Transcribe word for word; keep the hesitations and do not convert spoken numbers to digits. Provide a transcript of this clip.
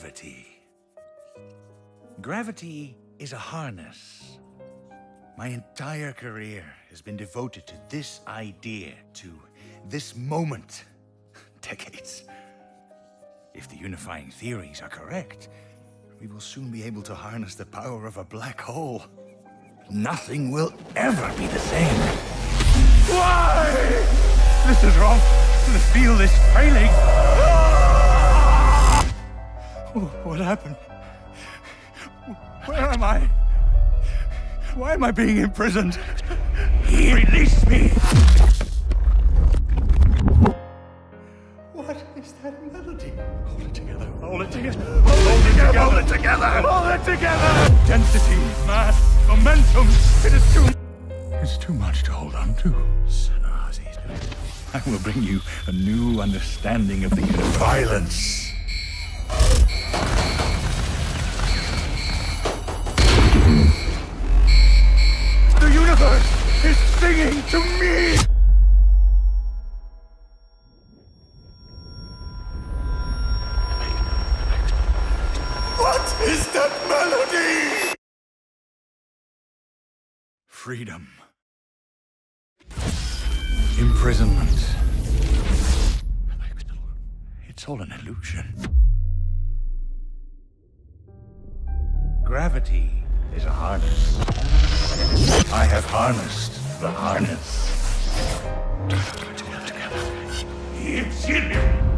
gravity. Gravity is a harness. My entire career has been devoted to this idea, to this moment. Decades. If the unifying theories are correct, we will soon be able to harness the power of a black hole. Nothing will ever be the same. Why? This is wrong. The field is failing. Ah! What happened? Where am I? Why am I being imprisoned? He released me! What is that melody? Hold it together. Hold it together. Hold it together. Hold it together. Hold it together. Density, mass. Momentum! It is too... It's too much to hold on to. I will bring you a new understanding of the universe. Violence! The universe is singing to me! What is that melody? Freedom. Imprisonment. It's all an illusion. Gravity is a harness. I have harnessed the harness. Together, together.